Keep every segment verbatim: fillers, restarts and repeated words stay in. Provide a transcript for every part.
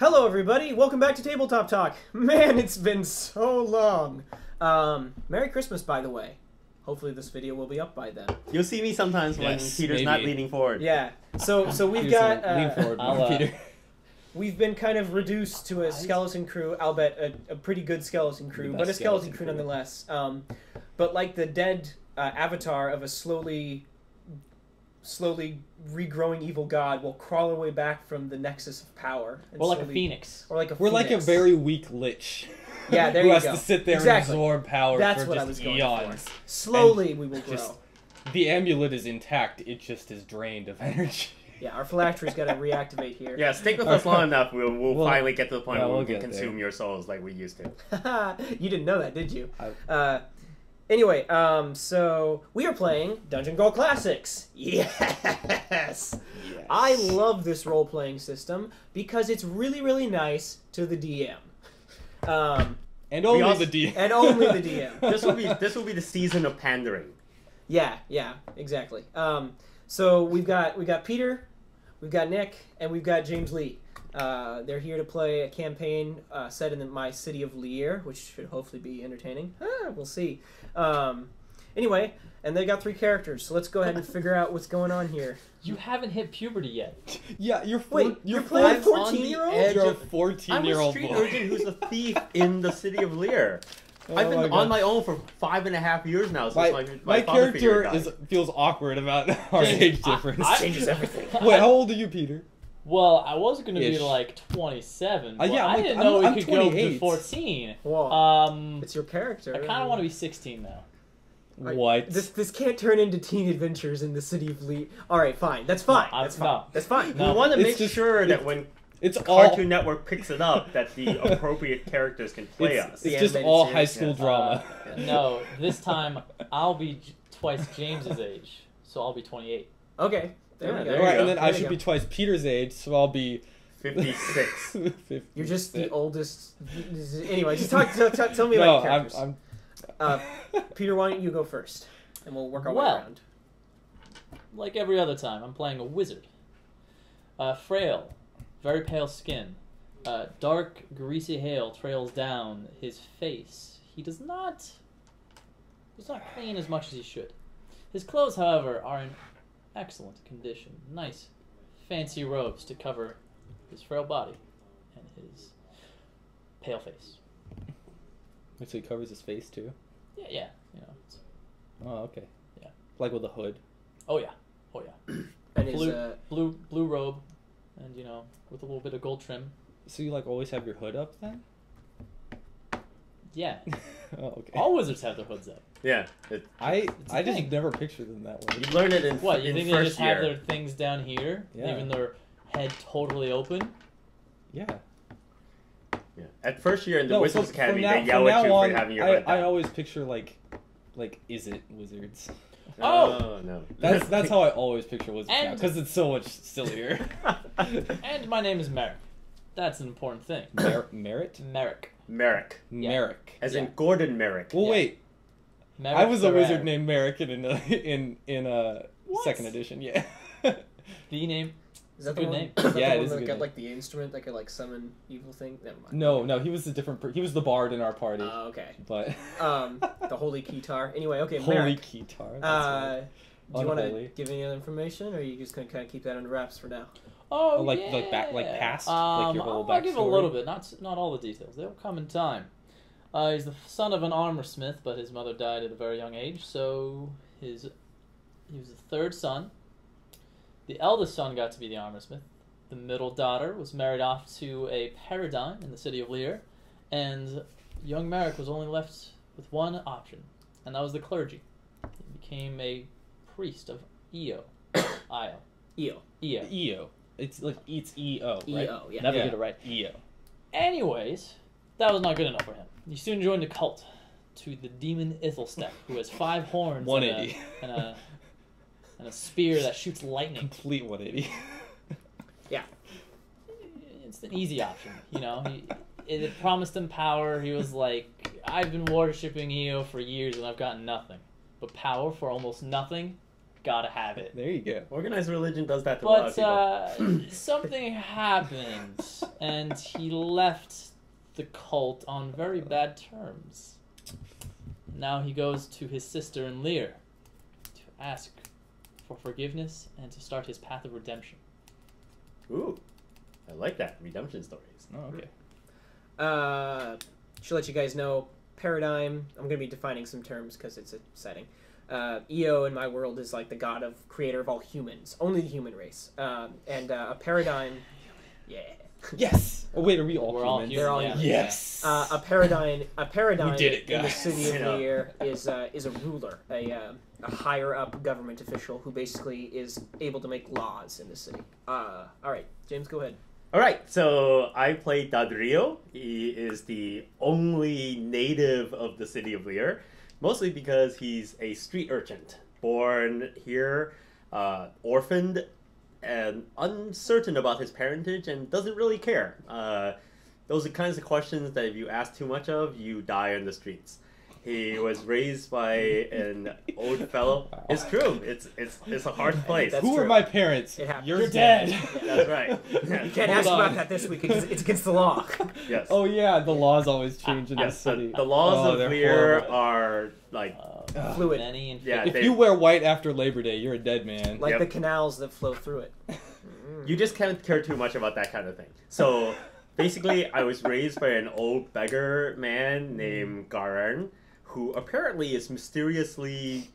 Hello everybody, welcome back to Tabletop Talk. Man, it's been so long. Um, Merry Christmas, by the way. Hopefully this video will be up by then. You'll see me sometimes when yes, Peter's maybe. not leaning forward. Yeah, so so we've got... Uh, lean forward, uh, Peter. We've been kind of reduced to a skeleton crew, albeit a, a pretty good skeleton crew, but a skeleton, skeleton crew nonetheless. Um, but like the dead uh, avatar of a slowly... slowly regrowing evil god will crawl away back from the nexus of power. Or like slowly, a phoenix. Or like a We're phoenix. like a very weak lich. Yeah, there you go. Who has to sit there exactly. and absorb power That's for what just I was going eons. For. Slowly and we will grow. Just, the amulet is intact, it just is drained of energy. Yeah, our phylactery's got to reactivate here. Yeah, stick with us long enough, we'll, we'll, we'll finally get to the point yeah, where we'll we can consume there. your souls like we used to. You didn't know that, did you? I, uh... Anyway, um, so we are playing Dungeon Crawl Classics. Yes! yes! I love this role-playing system because it's really, really nice to the D M. Um, and only also, the D M. And only the D M. This will be this will be the season of pandering. Yeah, yeah, exactly. Um, so we've got we got Peter, we've got Nick, and we've got James Lee. Uh, they're here to play a campaign uh, set in the, my city of Lir, which should hopefully be entertaining. Ah, we'll see. Um, anyway, and they got three characters, so let's go ahead and figure out what's going on here. You haven't hit puberty yet. Yeah, you're four, Wait, you're, you're playing fourteen-year-old. You're a fourteen-year-old boy. I'm a street urchin who's a thief in the city of Lir. Oh I've been my on my own for five and a half years now. Since my my, my, my character is, feels awkward about our age difference. I, I, changes everything. Wait, how old are you, Peter? Well, I was going to be like twenty-seven, but uh, yeah, I like, didn't know I'm, it I'm could twenty-eight. Go to fourteen. Whoa. Um, it's your character. I kind of want to be sixteen now. Right. What? This this can't turn into teen adventures in the city of Lee. All right, fine. That's fine. No, That's, fine. No. That's fine. No. We want to make just, sure that when it's Cartoon all... Network picks it up, that the appropriate characters can play it's, us. It's the just all series, high school yes. drama. Uh, no, this time I'll be twice James's age, so I'll be twenty-eight. Okay. There yeah, there right, and then there I should go. be twice Peter's age, so I'll be fifty-six. fifty-six. You're just the oldest. Anyway, just talk. talk tell me no, about characters. I'm, I'm... Uh, Peter, why don't you go first, and we'll work our well, way around. Like every other time, I'm playing a wizard. Uh, frail, very pale skin, uh, dark, greasy hair trails down his face. He does not. He's not clean as much as he should. His clothes, however, are in excellent condition. Nice fancy robes to cover his frail body and his pale face. So he covers his face too? Yeah, yeah. You know, it's... Oh, okay. Yeah. Like with a hood? Oh, yeah. Oh, yeah. And blue, his, uh... blue, blue robe and, you know, with a little bit of gold trim. So you, like, always have your hood up then? Yeah. Oh, okay. All wizards have their hoods up. Yeah. It, I I thing. just never pictured them that way. You learn it in What, you in think first they just year. have their things down here? Yeah. Leaving their head totally open? Yeah. Yeah. At first year in the no, Wizards so Academy, now, they yell at you on, for having your I, head down. I always picture, like, like, is it wizards? Oh! oh no. That's that's how I always picture wizards and, now, because it's so much sillier. And my name is Merrick. That's an important thing. Mer Merritt? Merrick. Merrick. Yeah. Merrick. As yeah. in Gordon Merrick. Well, yeah. wait. Merrick I was a wizard Merrick. named Merrick in a, in in a what? second edition. Yeah. The name. Is that the good one? name? Is that yeah, the it one is that a good got name. like the instrument that could like summon evil thing? Never mind. No, no, he was a different. Per he was the bard in our party. Oh, uh, okay. But um, the holy guitar. Anyway, okay. Holy Merrick. guitar. That's uh, right. Do you want to give any other information, or are you just gonna kind of keep that under wraps for now? Oh, oh like yeah. like back like past um, like your whole backstory. I'll give a little bit, not not all the details. They'll come in time. Uh, he's the son of an armorsmith, but his mother died at a very young age, so his he was the third son. The eldest son got to be the armorsmith. The middle daughter was married off to a paradigm in the city of Lir, and young Merrick was only left with one option, and that was the clergy. He became a priest of Io. Io. Io. Io. Io. It's like it's E O, right? E O, yeah. Never yeah. get it right. E O. Anyways, that was not good enough for him. He soon joined a cult to the demon Ithlesteck, who has five horns and a, and, a, and a spear that shoots lightning. Complete one eighty. Yeah. It's an easy option, you know? He, it promised him power. He was like, I've been worshipping E O for years and I've gotten nothing. But power for almost nothing? Gotta have it. There you go. Organized religion does that to but, a lot of people. But uh, something happened, and he left the cult on very bad terms. Now he goes to his sister in Lir to ask for forgiveness and to start his path of redemption. Ooh, I like that. Redemption stories. Oh, okay. Uh, should let you guys know, Paradigm, I'm going to be defining some terms because it's a setting. Uh, Io in my world is like the god of creator of all humans, only the human race. Um, and uh, a paradigm, yeah. Yes. Oh wait, are we all We're humans? All human. They're all yeah. Yes. Uh, a paradigm, a paradigm did it, in the city of Lir is uh, is a ruler, a uh, a higher up government official who basically is able to make laws in the city. Uh, all right, James, go ahead. All right, so I play Da'dreal. He is the only native of the city of Lir. Mostly because he's a street urchin, born here, uh, orphaned, and uncertain about his parentage, and doesn't really care. Uh, those are kinds of questions that if you ask too much of, you die on the streets. He was raised by an old fellow. It's true. It's it's it's a hard place. Who true. are my parents? You're dead. Yeah, that's right. Yeah. You can't Hold ask on. about that this week because it's against the law. Yes. Oh yeah, the laws always change in yes, this city. The, the laws oh, of Lir are like uh, fluid. Many and yeah, if they, you wear white after Labor Day, you're a dead man. Like yep. the canals that flow through it. You just can't care too much about that kind of thing. So basically, I was raised by an old beggar man named Garan, who apparently is mysteriously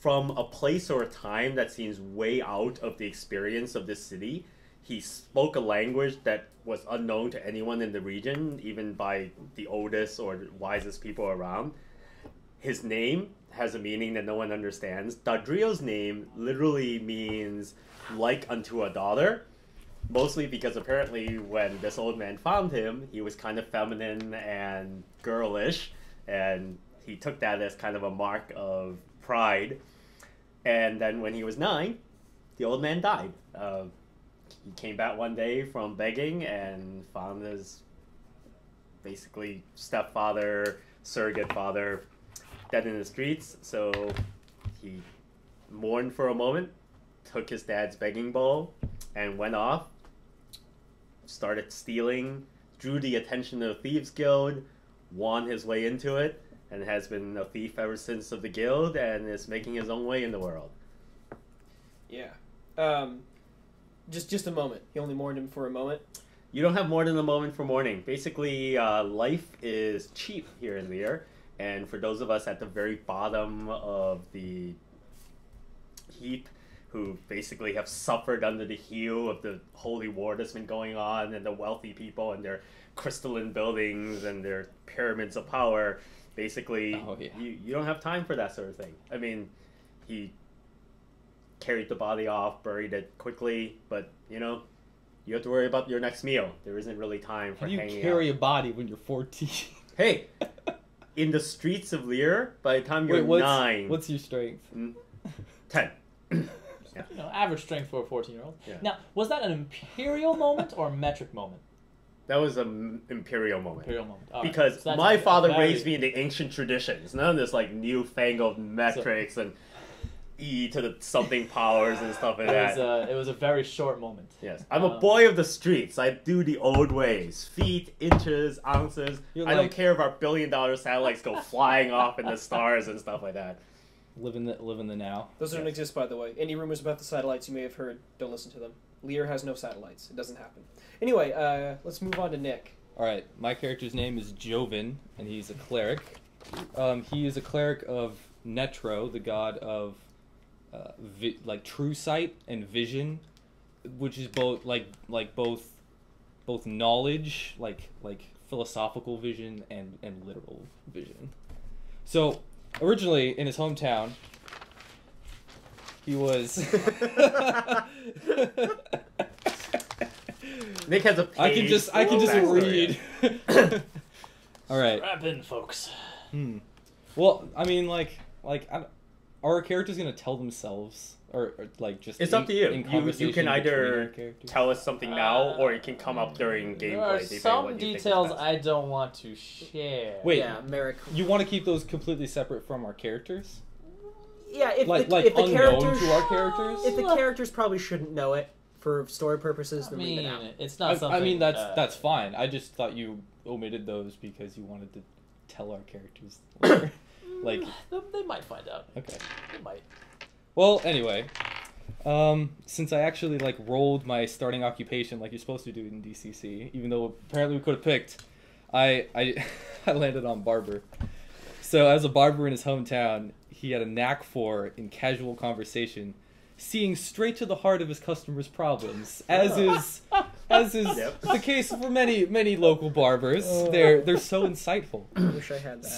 from a place or a time that seems way out of the experience of this city. He spoke a language that was unknown to anyone in the region, even by the oldest or wisest people around. His name has a meaning that no one understands. Da'dreal's name literally means like unto a daughter, mostly because apparently when this old man found him, he was kind of feminine and girlish, and he took that as kind of a mark of pride. And then when he was nine, the old man died. Uh, he came back one day from begging and found his basically stepfather, surrogate father, dead in the streets. So he mourned for a moment, took his dad's begging bowl, and went off, started stealing, drew the attention of the Thieves Guild, won his way into it, and has been a thief ever since of the guild, and is making his own way in the world. Yeah. Um, just just a moment. He only mourned him for a moment? You don't have more than a moment for mourning. Basically, uh, life is cheap here in Lir, and for those of us at the very bottom of the heap, who basically have suffered under the heel of the holy war that's been going on, and the wealthy people and their crystalline buildings and their pyramids of power, basically, oh, yeah. you, you don't have time for that sort of thing. I mean, he carried the body off, buried it quickly, but, you know, you have to worry about your next meal. There isn't really time for hanging out. How do you carry out. a body when you're fourteen? Hey, in the streets of Lir, by the time you're Wait, what's, nine... What's your strength? ten. Yeah. You know, average strength for a fourteen-year-old. Yeah. Now, was that an imperial moment or a metric moment? That was an imperial moment. Imperial moment. All because right. so my father very... raised me in the ancient traditions. None of this like newfangled metrics so... and e to the something powers and stuff like that. It was, a, it was a very short moment. Yes, I'm um, a boy of the streets. I do the old ways: feet, inches, ounces. Like... I don't care if our billion-dollar satellites go flying off in the stars and stuff like that. Live in the, live in the now. Those yes. don't exist, by the way. Any rumors about the satellites you may have heard, don't listen to them. Lir has no satellites. It doesn't happen. Anyway, uh, let's move on to Nick. All right. My character's name is Jovin, and he's a cleric. Um, he is a cleric of Netro, the god of uh, vi like true sight and vision, which is both like like both both knowledge, like like philosophical vision and and literal vision. So originally in his hometown, he was. Nick has a page. I can just, I can just read. All right. Strap in, folks. Hmm. Well, I mean, like, like, I don't, are our characters gonna tell themselves, or, or like just? It's in, up to you. You, you can either tell us something now, uh, or it can come up during there gameplay. There are some details I don't want to share. Wait, yeah, Merrick. You want to keep those completely separate from our characters? yeah, if like, the, like if the characters, to our characters, if the characters probably shouldn't know it for story purposes, I then mean, out. It's not I, something. I mean, that's uh, that's fine. I just thought you omitted those because you wanted to tell our characters. Later. Like they might find out. Okay, they might. Well, anyway, um, since I actually like rolled my starting occupation like you're supposed to do in D C C, even though apparently we could have picked, I I, I landed on barber. So as a barber in his hometown, he had a knack for, in casual conversation, seeing straight to the heart of his customers' problems, as is as is yep. the case for many many local barbers. Uh, they're they're so insightful. I wish I had that.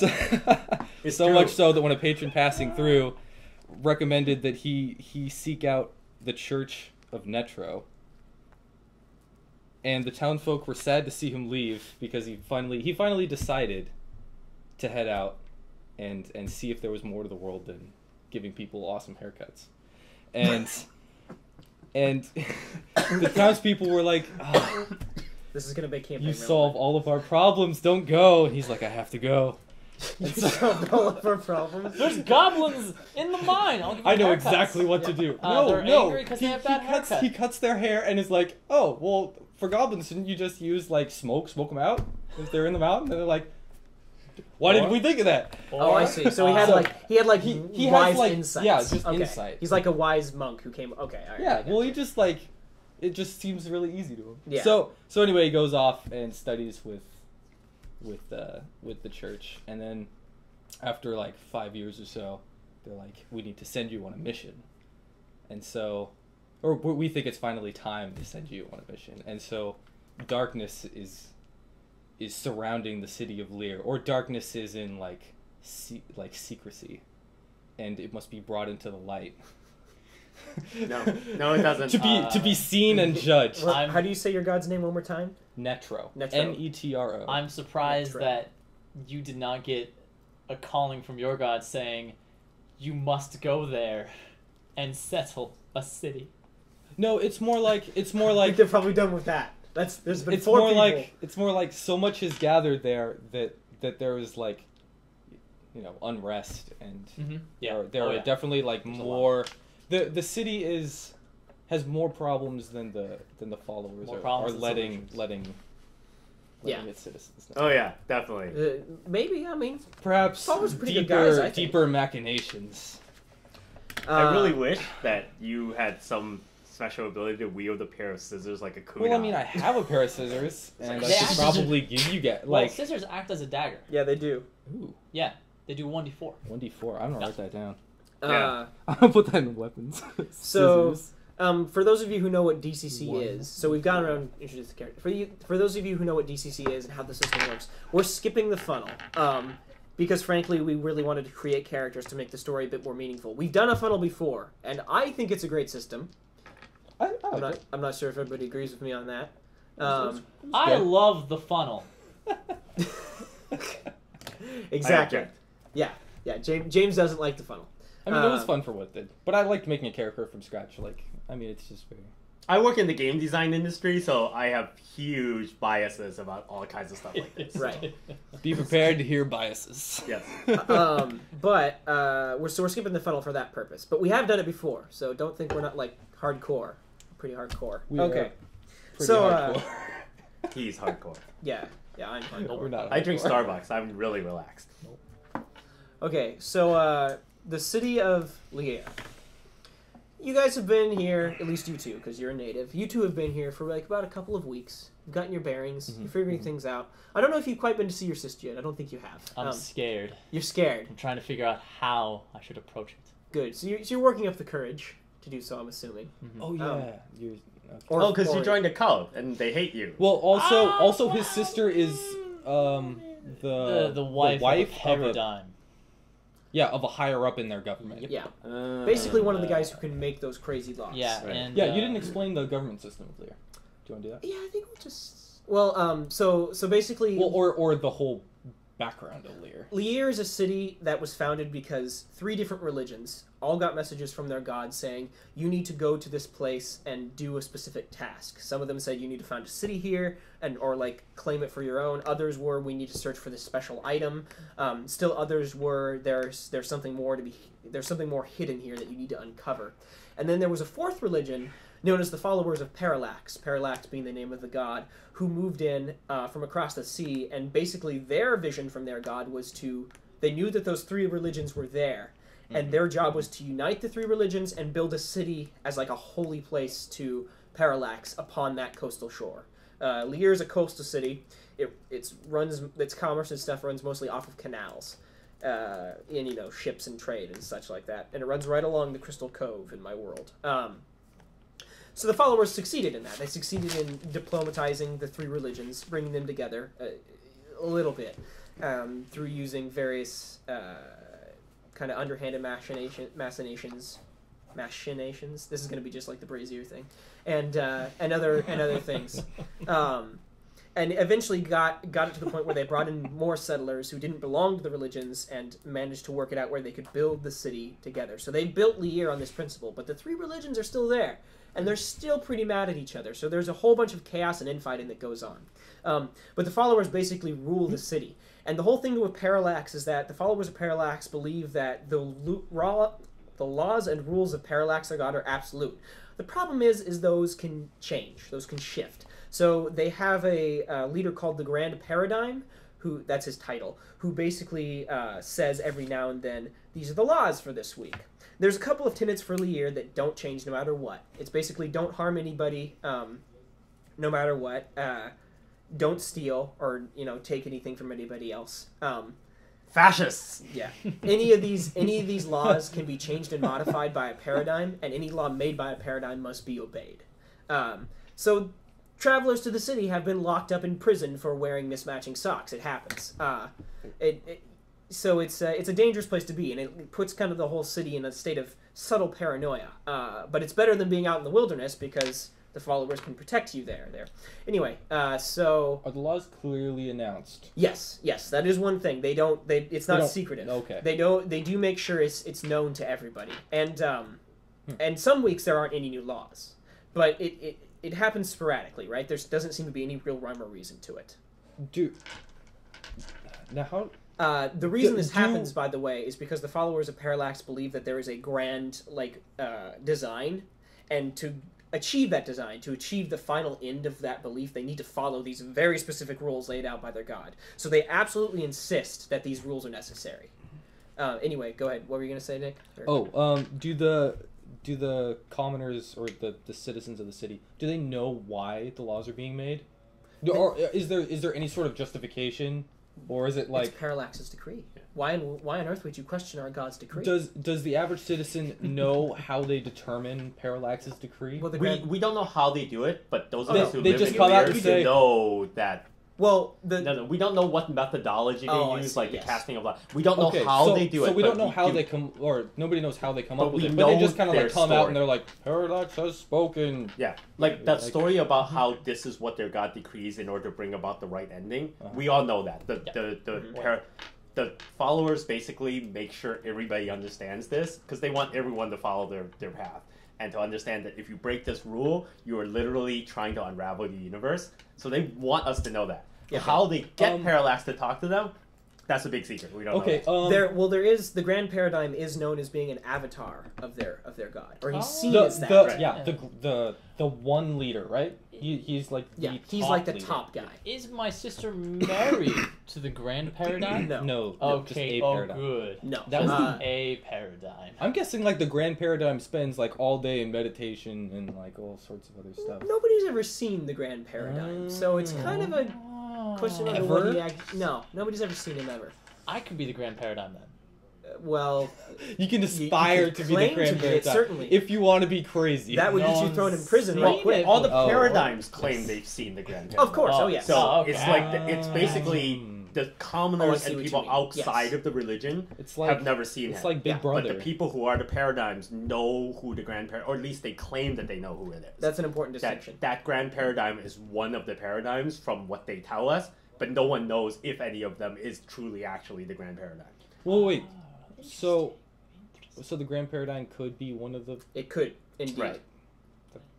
So, so much so that when a patron passing through recommended that he he seek out the church of Netro. And the townfolk were sad to see him leave because he finally he finally decided to head out and and see if there was more to the world than giving people awesome haircuts. And and the townspeople were like, oh, this is gonna make campaign. You solve life. all of our problems, don't go. And he's like, I have to go. You so, solve all of our problems? There's goblins in the mine. I'll give you I know haircuts. exactly what yeah. to do. Uh, no, no. Angry he, they have bad he, cuts, he cuts their hair and is like, oh, well, for goblins, shouldn't you just use like smoke, smoke them out if they're in the mountain? And they're like, why didn't we think of that? Or, oh, I see. So he had uh, like he had like he, he wise has, like, insights. Yeah, just okay. insight. He's like a wise monk who came. Okay. All right, yeah. Well, you. he just like it just seems really easy to him. Yeah. So so anyway, he goes off and studies with with uh, with the church, and then after like five years or so, they're like, we need to send you on a mission, and so or we think it's finally time to send you on a mission, and so darkness is. is surrounding the city of Lir, or darkness is in like se like secrecy, and it must be brought into the light. No, no, it doesn't. to be uh, to be seen and judged. Well, how do you say your god's name one more time? Netro. Netro. N E T R O. I'm surprised Netro. that you did not get a calling from your god saying, "You must go there and settle a city." No, it's more like it's more like I think they're probably done with that. That's, there's been it's four more people. like it's more like so much is gathered there that that there is like, you know, unrest and mm-hmm. yeah, or, there oh, are yeah. definitely like there's more. The the city is has more problems than the than the followers are, are letting letting. letting yeah. its citizens. Know. Oh yeah, definitely. Uh, maybe I mean perhaps deeper guys, I deeper machinations. Uh, I really wish that you had some special ability to wield a pair of scissors like a kunai. Well, I mean, I have a pair of scissors, and I should probably a... give you get like well, scissors act as a dagger. Yeah, they do. Ooh. Yeah, they do one d four. One d four. I'm gonna no. write that down. Uh, yeah, I'm gonna put that in weapons. So, um, for those of you who know what D C C one. is, so we've gone around introduced the character. For you, for those of you who know what D C C is and how the system works, we're skipping the funnel. Um. Because, frankly, we really wanted to create characters to make the story a bit more meaningful. We've done a funnel before, and I think it's a great system. I, I I'm, not, I'm not sure if everybody agrees with me on that. Um, I love the funnel. Exactly. Yeah, yeah. James, James doesn't like the funnel. I mean, um, it was fun for what it did, but I liked making a character from scratch. Like, I mean, it's just very... I work in the game design industry, so I have huge biases about all kinds of stuff like this. Right. Be prepared to hear biases. Yes. um, but uh, we're so we're skipping the funnel for that purpose. But we have done it before, so don't think we're not like hardcore. Pretty hardcore. We okay. Pretty so hardcore. Uh, he's hardcore. Yeah. Yeah, I'm hardcore. No, we're not hardcore. I drink Starbucks. I'm really relaxed. Nope. Okay, so uh, the city of Lir. You guys have been here, at least you two, because you're a native. You two have been here for like about a couple of weeks. You've gotten your bearings. Mm-hmm. You're figuring mm-hmm. things out. I don't know if you've quite been to see your sister yet. I don't think you have. I'm um, scared. You're scared. I'm trying to figure out how I should approach it. Good. So you're, so you're working up the courage to do so, I'm assuming. Mm-hmm. Oh, yeah. Um, you're, okay. or, oh, because you joined a cult, and they hate you. Well, also, oh, also his sister is um, the, the, the wife, the wife of, of a... Yeah, of a higher up in their government. Yeah, uh, basically one of the guys who can make those crazy laws. Yeah, right. and, yeah. Uh, you didn't explain the government system of Lir. Do you want to do that? Yeah, I think we'll just. Well, um, so so basically. Well, or or the whole background to Lir? Lir is a city that was founded because three different religions all got messages from their gods saying, you need to go to this place and do a specific task. Some of them said, you need to found a city here, and or like claim it for your own. Others were, we need to search for this special item. Um, still others were, there's there's something more to be, there's something more hidden here that you need to uncover. And then there was a fourth religion known as the followers of Parallax, Parallax being the name of the god, who moved in uh, from across the sea, and basically their vision from their god was to, they knew that those three religions were there, and mm-hmm. their job was to unite the three religions and build a city as like a holy place to Parallax upon that coastal shore. Uh, Lir is a coastal city. It it's runs, its commerce and stuff runs mostly off of canals. Uh, and, you know, ships and trade and such like that. And it runs right along the Crystal Cove in my world. Um, so the followers succeeded in that. They succeeded in diplomatizing the three religions, bringing them together a, a little bit um, through using various uh, kind of underhanded machination, machinations. Machinations? This is going to be just like the brazier thing. And, uh, and, other, and other things. Um... And eventually got got it to the point where they brought in more settlers who didn't belong to the religions and managed to work it out where they could build the city together. So they built Lir on this principle, but the three religions are still there, and they're still pretty mad at each other. So there's a whole bunch of chaos and infighting that goes on. Um, but the followers basically rule the city. And the whole thing with Parallax is that the followers of Parallax believe that the, raw, the laws and rules of Parallax, their god, are absolute. The problem is, is those can change. Those can shift. So they have a uh, leader called the Grand Paradigm, who that's his title, who basically uh, says every now and then, these are the laws for this week. There's a couple of tenets for Lir that don't change no matter what. It's basically don't harm anybody um, no matter what. Uh, don't steal or, you know, take anything from anybody else. Um, Fascists. Yeah. Any of these any of these laws can be changed and modified by a paradigm, and any law made by a paradigm must be obeyed. Um, so... Travelers to the city have been locked up in prison for wearing mismatching socks. It happens. Uh, it, it, so it's uh, it's a dangerous place to be, and it puts kind of the whole city in a state of subtle paranoia. Uh, but it's better than being out in the wilderness because the followers can protect you there. There. Anyway, uh, so are the laws clearly announced? Yes, yes, that is one thing. They don't. They it's not they secretive. Okay. They don't. They do make sure it's it's known to everybody. And um, hmm. and some weeks there aren't any new laws, but it. it It happens sporadically, right? There doesn't seem to be any real rhyme or reason to it. Do now how? Uh, the reason do, this happens, do... by the way, is because the followers of Parallax believe that there is a grand like uh, design, and to achieve that design, to achieve the final end of that belief, they need to follow these very specific rules laid out by their god. So they absolutely insist that these rules are necessary. Uh, anyway, go ahead. What were you gonna say, Nick? Or... Oh, um, do the. Do the commoners or the, the citizens of the city, do they know why the laws are being made? Do, or is there is there any sort of justification, or is it like it's Parallax's decree? Why on, why on earth would you question our god's decree? Does does the average citizen know how they determine Parallax's decree? Well, the grand... we we don't know how they do it, but those of us who live in Lir know that. Well, the... no, no, we don't know what methodology they oh, use, see, like yes. the casting of light. We don't know okay, how so, they do so it. So we don't know how do... they come, or nobody knows how they come but up with it. But they just kind of like come story. out and they're like, Parallax has spoken. Yeah, like that like... story about how this is what their god decrees in order to bring about the right ending. Uh-huh. We all know that. The yeah. the the, mm-hmm. para... the followers basically make sure everybody understands this because they want everyone to follow their, their path. And to understand that if you break this rule, you are literally trying to unravel the universe. So they want us to know that. Yeah, how okay. they get um, Parallax to talk to them, that's a big secret. We don't okay, know. Um, there, well, there is... The Grand Paradigm is known as being an avatar of their of their god. Or he's seen as that. The, right? Yeah, the, the the one leader, right? He, he's like the yeah, top he's like the leader. top guy. Is my sister married to the Grand Paradigm? No. No. Okay, no, just a oh good. No. That was uh, the A Paradigm. I'm guessing like the Grand Paradigm spends like all day in meditation and like all sorts of other stuff. Nobody's ever seen the Grand Paradigm, uh, so it's kind of a question of what he actually... No, nobody's ever seen him ever. I could be the Grand Paradigm then. Well, you can aspire you, you can to be the Grand Paradigm. It, certainly. If you want to be crazy. That would no get you thrown in prison right quick. All the oh, paradigms oh, claim yes. they've seen the Grand Paradigm. Of course, oh yes. So oh, okay. it's like the, it's basically the commoners oh, and people outside yes. of the religion it's like, have never seen it's him. It's like Big yeah. Brother. But the people who are the paradigms know who the Grand Paradigm, or at least they claim that they know who it is. That's an important distinction. That, that Grand Paradigm is one of the paradigms from what they tell us. but no one knows if any of them is truly actually the Grand Paradigm. Well, wait. Oh, so, so the Grand Paradigm could be one of the. It could indeed. Right.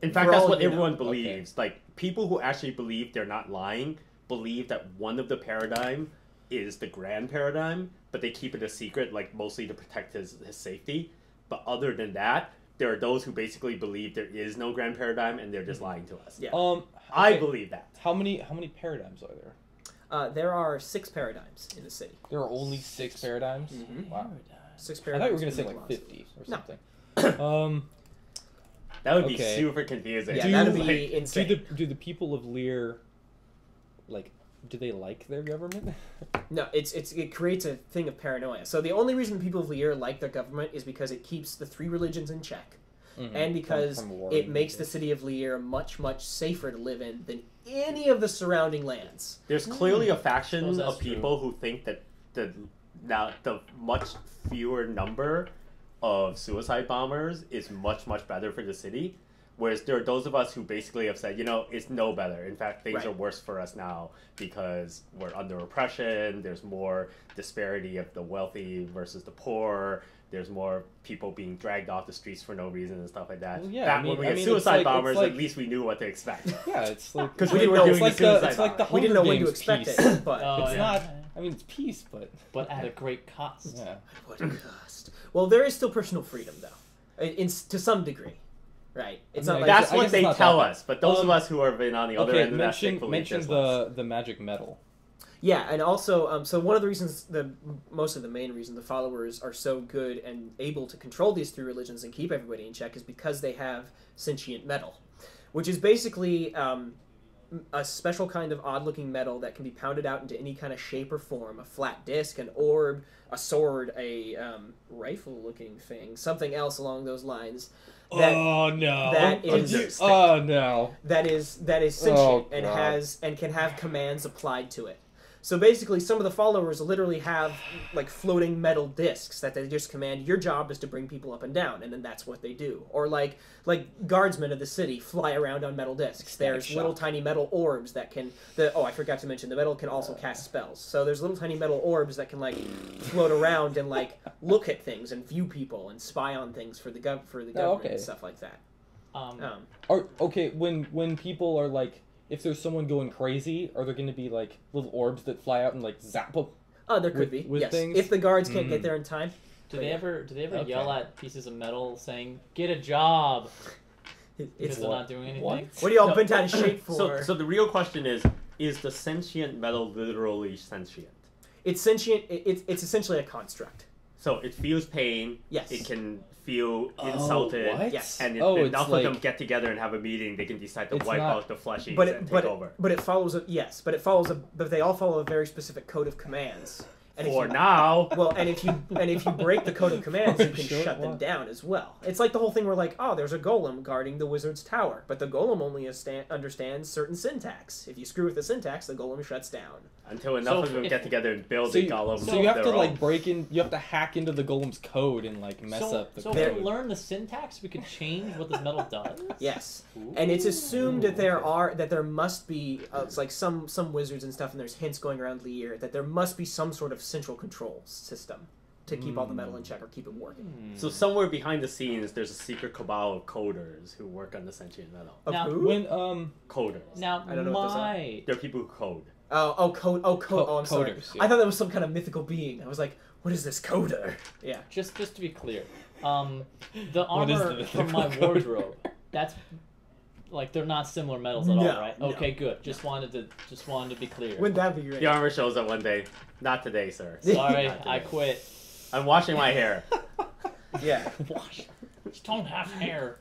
In fact, that's what everyone know. believes. Okay. Like people who actually believe they're not lying believe that one of the Paradigm is the Grand Paradigm, but they keep it a secret, like mostly to protect his his safety. But other than that, there are those who basically believe there is no Grand Paradigm, and they're just lying to us. Yeah. Um, okay. I believe that. How many how many paradigms are there? Uh, there are six paradigms in the city. There are only six, six paradigms? Mm-hmm. Wow. Six paradigms. I thought you were going to say like lost. fifty or something. No. um, that would okay. be super confusing. Yeah, that would be like, insane. Do the, do the people of Lir, like, do they like their government? No, it's it's it creates a thing of paranoia. So the only reason people of Lir like their government is because it keeps the three religions in check. Mm-hmm. And because it makes the city of Lir much, much safer to live in than any of the surrounding lands. There's clearly a faction oh, of people true. who think that the now the much fewer number of suicide bombers is much, much better for the city. Whereas there are those of us who basically have said, you know, it's no better. In fact, things right. are worse for us now because we're under oppression. There's more disparity of the wealthy versus the poor. There's more people being dragged off the streets for no reason and stuff like that. Well, yeah, Back I mean, when we had I mean, suicide like, bombers, like, at least we knew what to expect. Yeah, it's like... Because we didn't know it's like the, it's like the Hunger Games. We didn't know when to expect peace. it, but... Oh, it's yeah. not... I mean, it's peace, but... But at a great cost. Yeah. What a cost. Well, there is still personal freedom, though. In, to some degree. Right. It's I mean, not like... That's what they tell us, but those um, of us who have been on the other okay, end of that stick believe mention this the, the magic metal. Yeah, and also, um, so one of the reasons, the most of the main reason the followers are so good and able to control these three religions and keep everybody in check is because they have sentient metal, which is basically um, a special kind of odd-looking metal that can be pounded out into any kind of shape or form, a flat disc, an orb, a sword, a um, rifle-looking thing, something else along those lines. That, oh no! That is just, oh no! That is that is sentient oh, and has and can have commands applied to it. So basically, some of the followers literally have, like, floating metal discs that they just command, your job is to bring people up and down, and then that's what they do. Or, like, like guardsmen of the city fly around on metal discs. There's little tiny metal orbs that can... The, oh, I forgot to mention, the metal can also cast spells. So there's little tiny metal orbs that can, like, float around and, like, look at things and view people and spy on things for the, gov for the government oh, okay. and stuff like that. Um, um, or, okay, when when people are, like... If there's someone going crazy, are there going to be, like, little orbs that fly out and, like, zap them? Oh, there could with, be, with yes. things? If the guards can't mm. get there in time. Do they yeah. ever Do they ever okay. yell at pieces of metal saying, get a job? It's because they're not doing anything? What, what are you all no. bent out of shape for? So, so the real question is, is the sentient metal literally sentient? It's sentient. It's, it's essentially a construct. So it feels pain. Yes. It can feel insulted. Oh, what? Yes. And if oh, enough like, of them get together and have a meeting, they can decide to wipe not, out the fleshies but it, and take but it, over. But it follows a yes. But it follows a. But they all follow a very specific code of commands. And For if you, now. Well, and if you and if you break the code of commands, you can sure shut them down as well. It's like the whole thing where like, oh, there's a golem guarding the wizard's tower, but the golem only understands certain syntax. If you screw with the syntax, the golem shuts down. Until enough so, of them if, get together and build so you, a golem. So you have to own. like break in. You have to hack into the golem's code and like mess so, up the so code. So if we learn the syntax, we can change what this metal does. Yes, Ooh. and it's assumed that there are that there must be uh, it's like some some wizards and stuff, and there's hints going around Lir that there must be some sort of central control system to keep mm. all the metal in check or keep it working. So somewhere behind the scenes, there's a secret cabal of coders who work on the sentient metal. Now, who? when um coders. Now I don't know my... what those are. They're people who code. Oh, oh, code, oh, code, Co oh, I'm coders, sorry. Yeah. I thought that was some kind of mythical being. I was like, what is this coder? Yeah. Just, just to be clear, um, the armor the from my coder? wardrobe, that's, like, they're not similar metals at no, all, right? No, okay, good. Just wanted to, just wanted to be clear. Wouldn't that be great? The armor shows up one day. Not today, sir. Sorry, today. I quit. I'm washing my hair. Yeah. Wash. You don't have hair.